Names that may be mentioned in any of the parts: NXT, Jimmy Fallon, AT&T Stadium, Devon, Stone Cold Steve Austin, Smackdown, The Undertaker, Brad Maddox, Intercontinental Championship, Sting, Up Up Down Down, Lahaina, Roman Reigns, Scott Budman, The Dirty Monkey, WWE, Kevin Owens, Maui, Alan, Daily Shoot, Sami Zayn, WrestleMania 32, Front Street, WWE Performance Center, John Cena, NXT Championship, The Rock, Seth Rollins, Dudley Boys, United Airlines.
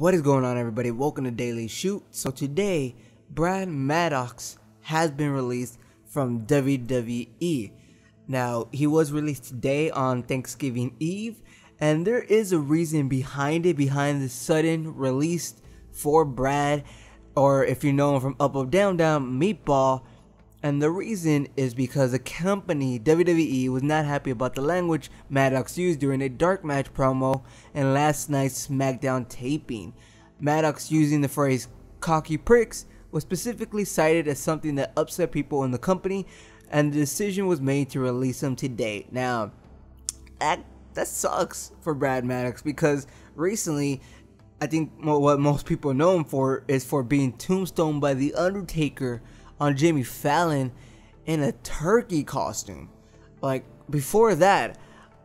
What is going on, everybody? Welcome to Daily Shoot. So today, Brad Maddox has been released from WWE. Now, he was released today on Thanksgiving Eve, and there is a reason behind it, behind the sudden release for Brad, or if you know him from Up Up Down Down, Meatball. And the reason is because the company, WWE, was not happy about the language Maddox used during a dark match promo and last night's Smackdown taping. Maddox using the phrase "cocky pricks" was specifically cited as something that upset people in the company, and the decision was made to release him today. Now, that sucks for Brad Maddox, because recently, I think what most people know him for is for being tombstoned by The Undertaker on Jimmy Fallon in a turkey costume. Like, before that,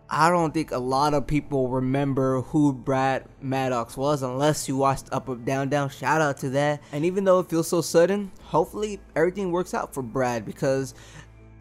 I don't think a lot of people remember who Brad Maddox was, unless you watched Up Up Down Down. Shout out to that. And even though it feels so sudden, hopefully everything works out for Brad, because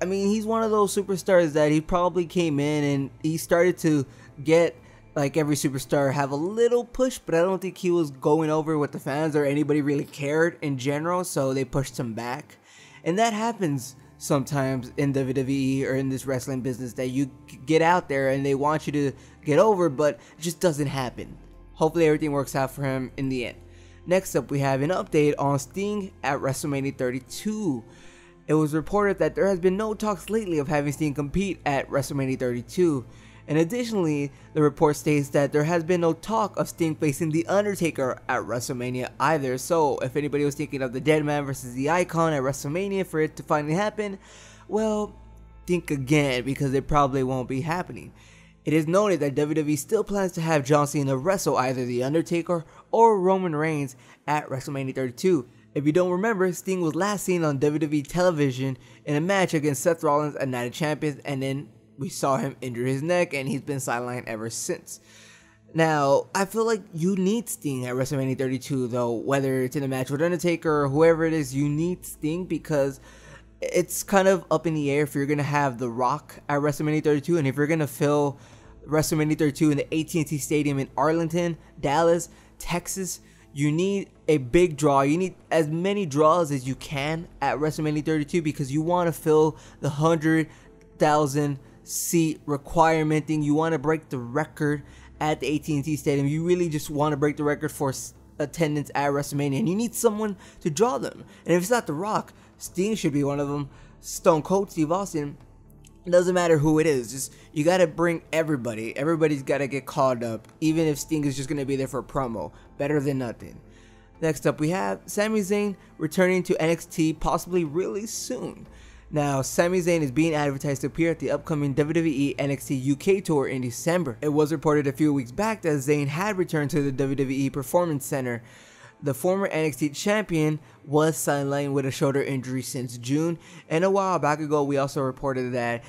I mean, he's one of those superstars that he probably came in and he started to get, like every superstar, have a little push, but I don't think he was going over with the fans or anybody really cared in general, so they pushed him back. And that happens sometimes in WWE or in this wrestling business, that you get out there and they want you to get over, but it just doesn't happen. Hopefully everything works out for him in the end. Next up, we have an update on Sting at WrestleMania 32. It was reported that there has been no talks lately of having Sting compete at WrestleMania 32. And additionally, the report states that there has been no talk of Sting facing The Undertaker at WrestleMania either. So if anybody was thinking of the dead man versus the icon at WrestleMania for it to finally happen, well, think again, because it probably won't be happening. It is noted that WWE still plans to have John Cena wrestle either The Undertaker or Roman Reigns at WrestleMania 32. If you don't remember, Sting was last seen on WWE television in a match against Seth Rollins at Night of Champions, and then we saw him injure his neck, and he's been sidelined ever since. Now, I feel like you need Sting at WrestleMania 32, though, whether it's in a match with Undertaker or whoever it is. You need Sting because it's kind of up in the air if you're going to have The Rock at WrestleMania 32, and if you're going to fill WrestleMania 32 in the AT&T Stadium in Arlington, Dallas, Texas. You need a big draw. You need as many draws as you can at WrestleMania 32, because you want to fill the 100,000 seat requirement thing. You want to break the record at the AT&T Stadium. You really just want to break the record for attendance at WrestleMania, and you need someone to draw them. And if it's not The Rock, Sting should be one of them. Stone Cold Steve Austin. It doesn't matter who it is. Just, you got to bring everybody. Everybody's got to get called up, even if Sting is just going to be there for a promo. Better than nothing. Next up, we have Sami Zayn returning to NXT, possibly really soon. Now, Sami Zayn is being advertised to appear at the upcoming WWE NXT UK tour in December. It was reported a few weeks back that Zayn had returned to the WWE Performance Center. The former NXT champion was sidelined with a shoulder injury since June, and a while back ago we also reported that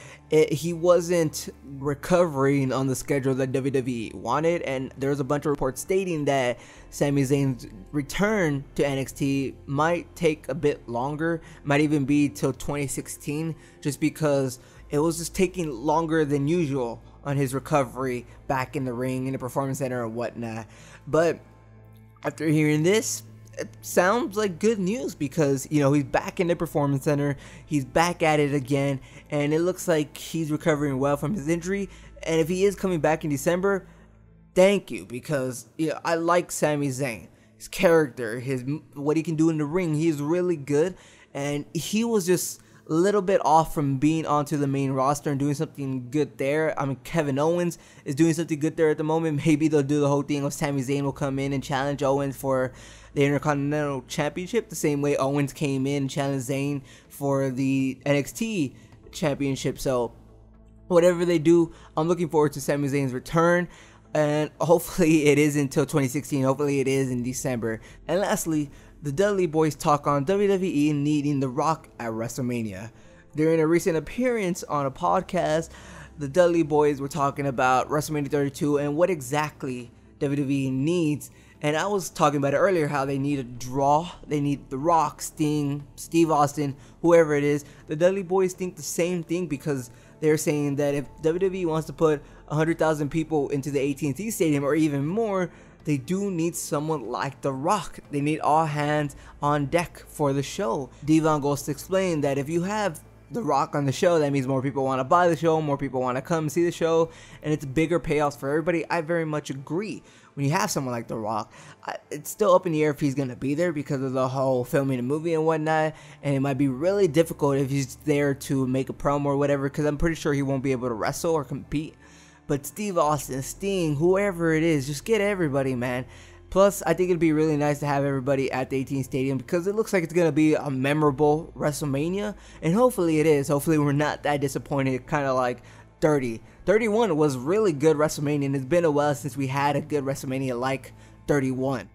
he wasn't recovering on the schedule that WWE wanted, and there was a bunch of reports stating that Sami Zayn's return to NXT might take a bit longer, might even be till 2016, just because it was just taking longer than usual on his recovery back in the ring, in the Performance Center and whatnot. But after hearing this, it sounds like good news, because, you know, he's back in the Performance Center, he's back at it again, and it looks like he's recovering well from his injury. And if he is coming back in December, thank you, because, you know, I like Sami Zayn, his character, his what he can do in the ring. He's really good, and he was just a little bit off from being onto the main roster and doing something good there. I mean, Kevin Owens is doing something good there at the moment. Maybe they'll do the whole thing of Sami Zayn will come in and challenge Owens for the Intercontinental Championship, the same way Owens came in and challenged Zayn for the NXT Championship. So whatever they do, I'm looking forward to Sami Zayn's return, and hopefully it is until 2016. Hopefully it is in December. And lastly, the Dudley Boys talk on WWE needing The Rock at WrestleMania. During a recent appearance on a podcast, the Dudley Boys were talking about WrestleMania 32 and what exactly WWE needs. And I was talking about it earlier, how they need a draw. They need The Rock, Sting, Steve Austin, whoever it is. The Dudley Boys think the same thing, because they're saying that if WWE wants to put 100,000 people into the AT&T Stadium or even more, they do need someone like The Rock. They need all hands on deck for the show. Devon goes to explain that if you have The Rock on the show, that means more people want to buy the show, more people want to come see the show, and it's bigger payoffs for everybody. I very much agree. When you have someone like The Rock, it's still up in the air if he's going to be there because of the whole filming a movie and whatnot, and it might be really difficult if he's there to make a promo or whatever, because I'm pretty sure he won't be able to wrestle or compete. But Steve Austin, Sting, whoever it is, just get everybody, man. Plus, I think it'd be really nice to have everybody at the AT&T Stadium because it looks like it's going to be a memorable WrestleMania. And hopefully it is. Hopefully we're not that disappointed, kind of like 30. 31 was really good WrestleMania, and it's been a while since we had a good WrestleMania like 31.